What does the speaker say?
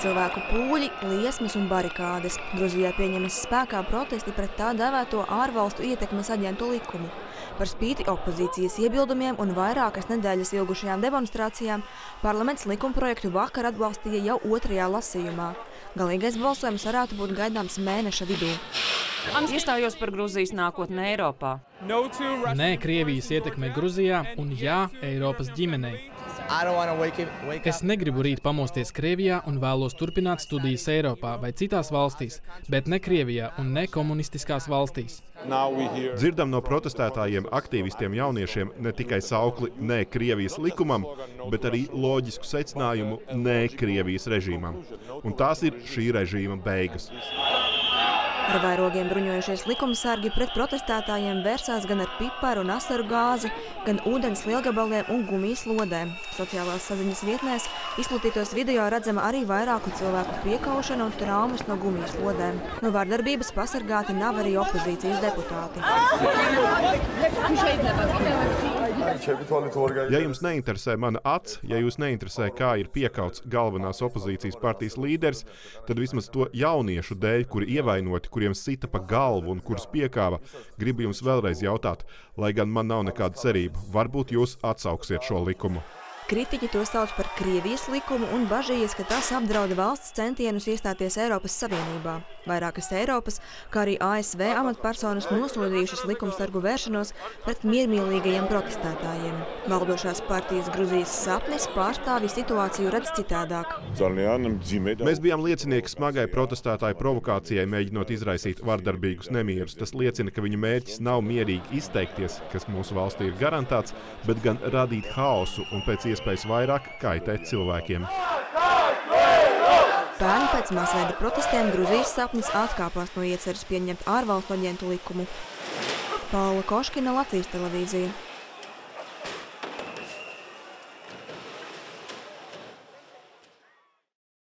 Cilvēku pūļi, liesmas un barikādes. Gruzijā pieņemas spēkā protesti pret tā dēvēto ārvalstu ietekmes aģentu likumu. Par spīti opozīcijas iebildumiem un vairākas nedēļas ilgušajām demonstrācijām parlaments likumprojektu vakar atbalstīja jau 2. lasījumā. Galīgais balsojums varētu būt gaidāms mēneša vidū. Iestājos par Gruzijas nākotni Eiropā. Nē Krievijas ietekmē Gruzijā un jā Eiropas ģimenei. Es negribu rīt pamosties Krievijā un vēlos turpināt studijas Eiropā vai citās valstīs, bet ne Krievijā un ne komunistiskās valstīs. Dzirdam no protestētājiem, aktīvistiem, jauniešiem ne tikai saukli ne Krievijas likumam, bet arī loģisku secinājumu ne Krievijas režīmam. Un tās ir šī režīma beigas. Ar vairogiem bruņojušies likumsargi pret protestētājiem vērsās gan ar piparu un asaru gāzi, gan ūdens lielgabaliem un gumijas lodēm. Sociālās saziņas vietnēs izplatītos video redzama arī vairāku cilvēku piekaušana un traumas no gumijas lodēm. No vārdarbības pasargāti nav arī opozīcijas deputāti. Ja jums neinteresē mana acs, ja jūs neinteresē, kā ir piekauts galvenās opozīcijas partijas līderis, tad vismaz to jauniešu dēļ, kuri ievainoti, kuriem sita pa galvu un kurus piekāva, gribu jums vēlreiz jautāt, lai gan man nav nekāda cerība, varbūt jūs atsauksiet šo likumu. Kritiķi to sauc par Krievijas likumu un bažījies, ka tas apdrauda valsts centienus iestāties Eiropas Savienībā. Vairākas Eiropas, kā arī ASV amatpersonas nosodījušas likumsargu vēršanos pret miermīlīgajiem protestētājiem. Valdošās partijas Gruzijas sapnis pārstāvi situāciju redz citādāk. Mēs bijām liecinieki smagai protestētāju provokācijai, mēģinot izraisīt vardarbīgus nemierus. Tas liecina, ka viņu mērķis nav mierīgi izteikties, kas mūsu valstī ir garantēts, bet gan radīt haosu un pēc iespējas vairāk kaitēt cilvēkiem. Pērn pēc masveida protestiem Gruzijas sapnis atkāpās no ieceres pieņemt ārvalstu aģentu likumu. Paula Koškina, Latvijas televīzija.